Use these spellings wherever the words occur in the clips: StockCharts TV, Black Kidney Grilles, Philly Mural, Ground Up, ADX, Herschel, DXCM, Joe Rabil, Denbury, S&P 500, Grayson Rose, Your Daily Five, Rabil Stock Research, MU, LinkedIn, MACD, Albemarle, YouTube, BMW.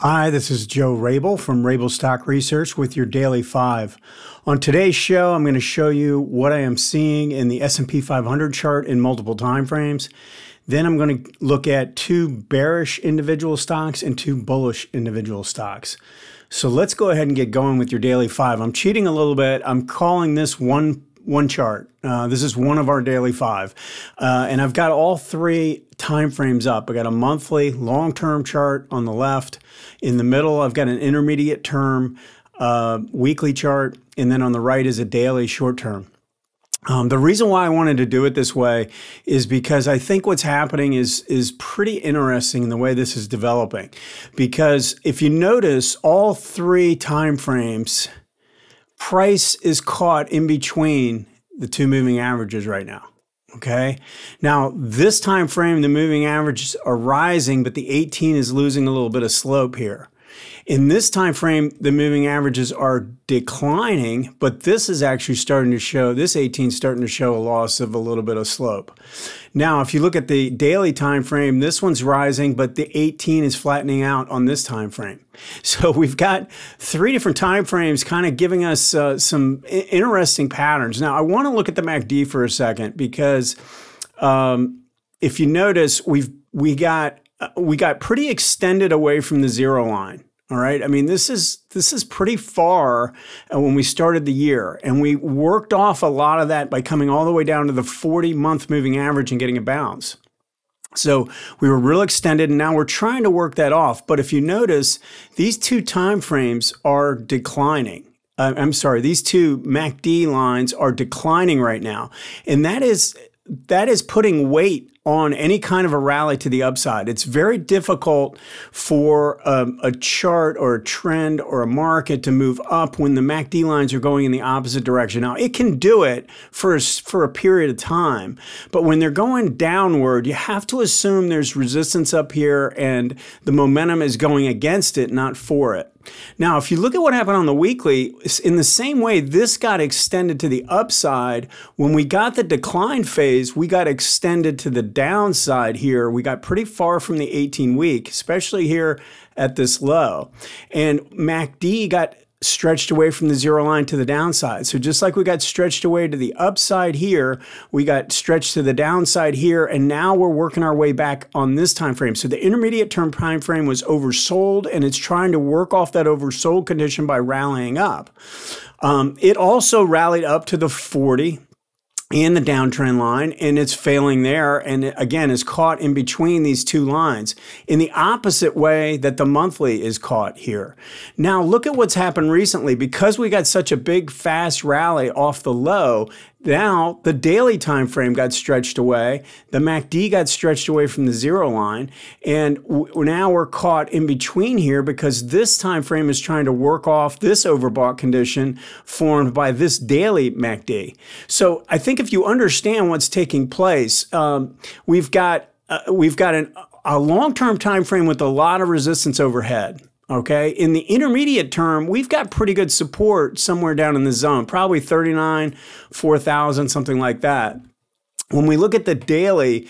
Hi, this is Joe Rabil from Rabil Stock Research with your Daily Five. On today's show, I'm going to show you what I am seeing in the S&P 500 chart in multiple time frames. Then I'm going to look at two bearish individual stocks and two bullish individual stocks. So let's go ahead and get going with your Daily Five. I'm cheating a little bit. I'm calling this one chart. This is one of our Daily Five. And I've got all three time frames up. I got a monthly long-term chart on the left. In the middle, I've got an intermediate term weekly chart. And then on the right is a daily short term. The reason why I wanted to do it this way is because I think what's happening is pretty interesting in the way this is developing. Because if you notice, all three time frames, price is caught in between the two moving averages right now. Okay. Now, this time frame, the moving averages are rising, but the 18 is losing a little bit of slope here. In this time frame, the moving averages are declining, but this is actually starting to show, this 18 is starting to show a loss of a little bit of slope. Now, if you look at the daily time frame, this one's rising, but the 18 is flattening out on this time frame. So we've got three different time frames kind of giving us some interesting patterns. Now, I want to look at the MACD for a second because if you notice, we got pretty extended away from the zero line. All right. I mean, this is pretty far when we started the year, and we worked off a lot of that by coming all the way down to the 40-month moving average and getting a bounce. So we were real extended, and now we're trying to work that off. But if you notice, these two time frames are declining. I'm sorry, these two MACD lines are declining right now, and that is putting weight on any kind of a rally to the upside. It's very difficult for a chart or a trend or a market to move up when the MACD lines are going in the opposite direction. Now, it can do it for a period of time, but when they're going downward, you have to assume there's resistance up here and the momentum is going against it, not for it. Now, if you look at what happened on the weekly, in the same way, this got extended to the upside. When we got the decline phase, we got extended to the downside here. We got pretty far from the 18-week, especially here at this low. And MACD got stretched away from the zero line to the downside. So just like we got stretched away to the upside here, we got stretched to the downside here, and now we're working our way back on this time frame. So the intermediate term time frame was oversold, and it's trying to work off that oversold condition by rallying up. It also rallied up to the 40 and the downtrend line, and it's failing there, and again is caught in between these two lines in the opposite way that the monthly is caught here. Now look at what's happened recently. Because we got such a big fast rally off the low, now the daily time frame got stretched away, the MACD got stretched away from the zero line, and now we're caught in between here because this time frame is trying to work off this overbought condition formed by this daily MACD. So I think if you understand what's taking place, we've got a long-term time frame with a lot of resistance overhead. Okay. In the intermediate term, we've got pretty good support somewhere down in the zone, probably 39, 4,000, something like that. When we look at the daily,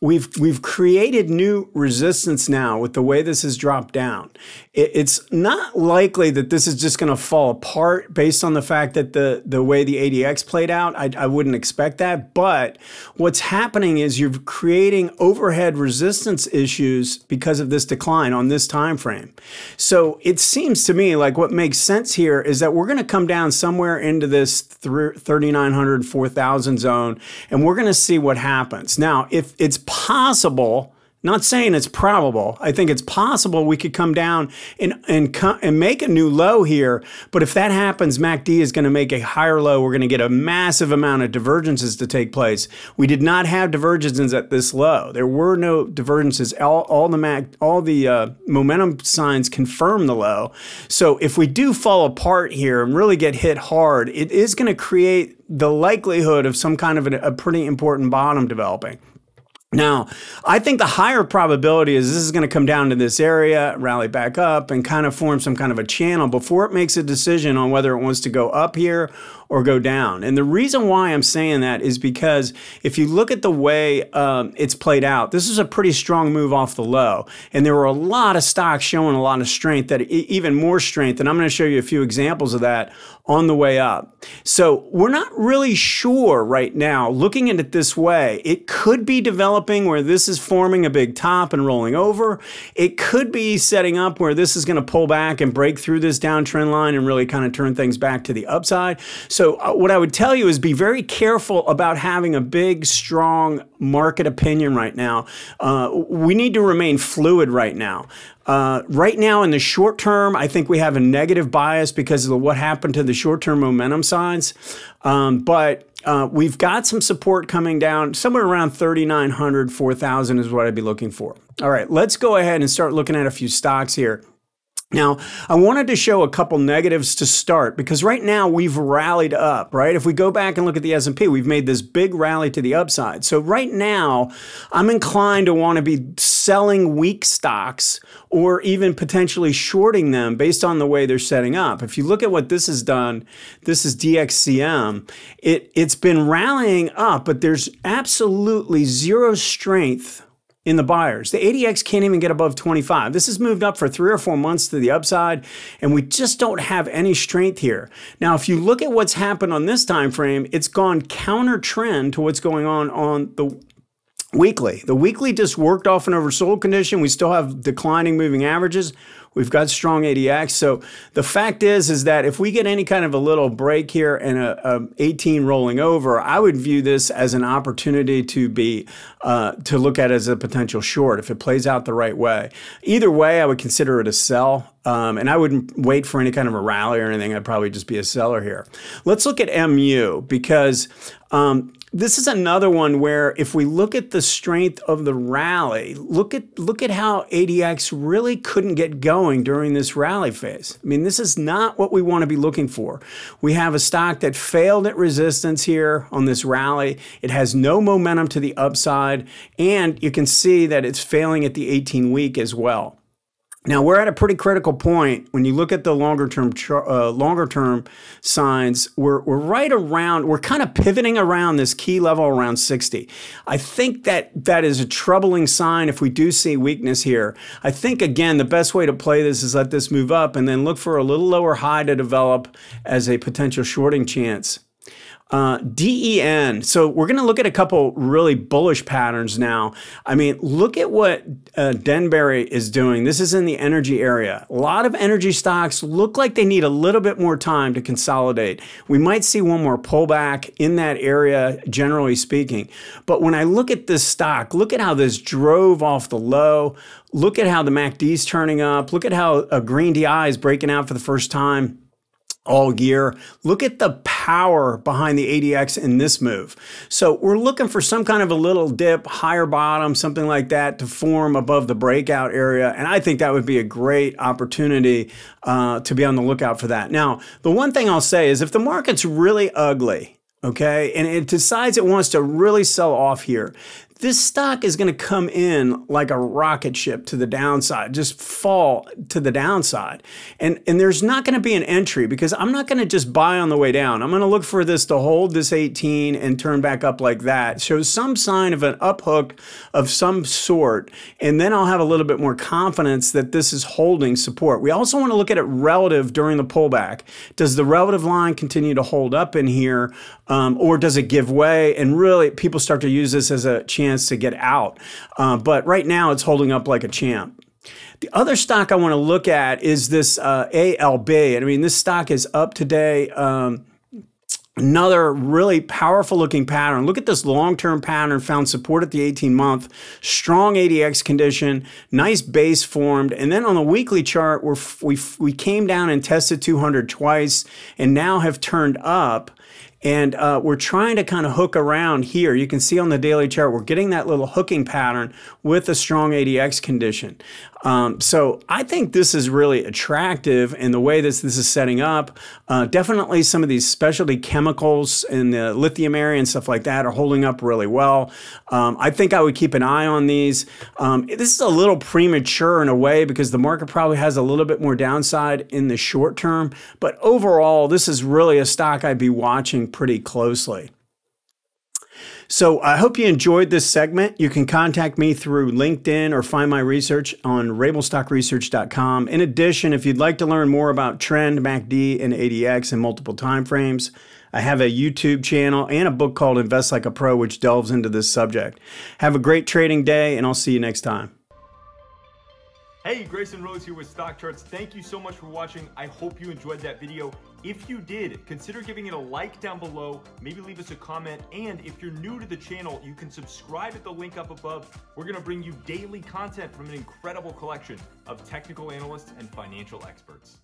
we've created new resistance now with the way this has dropped down. It's not likely that this is just going to fall apart based on the fact that the way the ADX played out. I wouldn't expect that. But what's happening is you're creating overhead resistance issues because of this decline on this time frame. So it seems to me like what makes sense here is that we're going to come down somewhere into this 3,900, 4,000 zone, and we're going to see what happens. Now, if it's possible, not saying it's probable, I think it's possible we could come down and make a new low here. But if that happens, MACD is going to make a higher low. We're going to get a massive amount of divergences to take place. We did not have divergences at this low. There were no divergences. All the momentum signs confirm the low. So if we do fall apart here and really get hit hard, it is going to create the likelihood of some kind of a pretty important bottom developing. Now, I think the higher probability is this is going to come down to this area, rally back up, and kind of form some kind of a channel before it makes a decision on whether it wants to go up here or go down. And the reason why I'm saying that is because if you look at the way it's played out, this is a pretty strong move off the low. And there were a lot of stocks showing a lot of strength, that even more strength. And I'm going to show you a few examples of that on the way up. So we're not really sure right now, looking at it this way. It could be developing where this is forming a big top and rolling over. It could be setting up where this is going to pull back and break through this downtrend line and really kind of turn things back to the upside. So what I would tell you is be very careful about having a big, strong market opinion right now. We need to remain fluid right now. Right now in the short term, I think we have a negative bias because of what happened to the short-term momentum signs. But we've got some support coming down somewhere around 3,900, 4,000 is what I'd be looking for. All right, let's go ahead and start looking at a few stocks here. Now, I wanted to show a couple negatives to start because right now we've rallied up, right? If we go back and look at the S&P, we've made this big rally to the upside. So right now, I'm inclined to want to be selling weak stocks or even potentially shorting them based on the way they're setting up. If you look at what this has done, this is DXCM. It's been rallying up, but there's absolutely zero strength in the buyers. The ADX can't even get above 25. This has moved up for 3 or 4 months to the upside, and we just don't have any strength here. Now, if you look at what's happened on this time frame, it's gone counter trend to what's going on the weekly. The weekly just worked off an oversold condition. We still have declining moving averages. We've got strong ADX. So the fact is that if we get any kind of a little break here and a 18 rolling over, I would view this as an opportunity to be to look at as a potential short if it plays out the right way. Either way, I would consider it a sell. And I wouldn't wait for any kind of a rally or anything. I'd probably just be a seller here. Let's look at MU because this is another one where if we look at the strength of the rally, look at how ADX really couldn't get going during this rally phase. I mean, this is not what we want to be looking for. We have a stock that failed at resistance here on this rally. It has no momentum to the upside, and you can see that it's failing at the 18-week as well. Now, we're at a pretty critical point when you look at the longer term signs. We're right around, we're kind of pivoting around this key level around 60. I think that is a troubling sign if we do see weakness here. I think, again, the best way to play this is let this move up and then look for a little lower high to develop as a potential shorting chance. DEN. So we're going to look at a couple really bullish patterns now. I mean, look at what Denbury is doing. This is in the energy area. A lot of energy stocks look like they need a little bit more time to consolidate. We might see one more pullback in that area, generally speaking. But when I look at this stock, look at how this drove off the low. Look at how the MACD is turning up. Look at how a green DI is breaking out for the first time all year. Look at the power behind the ADX in this move. So we're looking for some kind of a little dip, higher bottom, something like that to form above the breakout area. And I think that would be a great opportunity to be on the lookout for that. Now, the one thing I'll say is if the market's really ugly, okay, and it decides it wants to really sell off here, this stock is going to come in like a rocket ship to the downside, just fall to the downside. And there's not going to be an entry because I'm not going to just buy on the way down. I'm going to look for this to hold this 18 and turn back up like that. Show some sign of an uphook of some sort. And then I'll have a little bit more confidence that this is holding support. We also want to look at it relative during the pullback. Does the relative line continue to hold up in here or does it give way? And really people start to use this as a chance to get out. But right now it's holding up like a champ. The other stock I want to look at is this ALB. And I mean, this stock is up today. Another really powerful looking pattern. Look at this long-term pattern, found support at the 18-month, strong ADX condition, nice base formed. And then on the weekly chart, we came down and tested 200 twice and now have turned up. And we're trying to kind of hook around here. You can see on the daily chart, we're getting that little hooking pattern with a strong ADX condition. So I think this is really attractive in the way this is setting up. Definitely some of these specialty chemicals in the lithium area and stuff like that are holding up really well. I think I would keep an eye on these. This is a little premature in a way because the market probably has a little bit more downside in the short term. But overall, this is really a stock I'd be watching pretty closely. So I hope you enjoyed this segment. You can contact me through LinkedIn or find my research on rabilstockresearch.com. In addition, if you'd like to learn more about trend, MACD, and ADX in multiple timeframes, I have a YouTube channel and a book called Invest Like a Pro, which delves into this subject. Have a great trading day, and I'll see you next time. Hey, Grayson Rose here with StockCharts. Thank you so much for watching. I hope you enjoyed that video. If you did, consider giving it a like down below, maybe leave us a comment, and if you're new to the channel, you can subscribe at the link up above. We're gonna bring you daily content from an incredible collection of technical analysts and financial experts.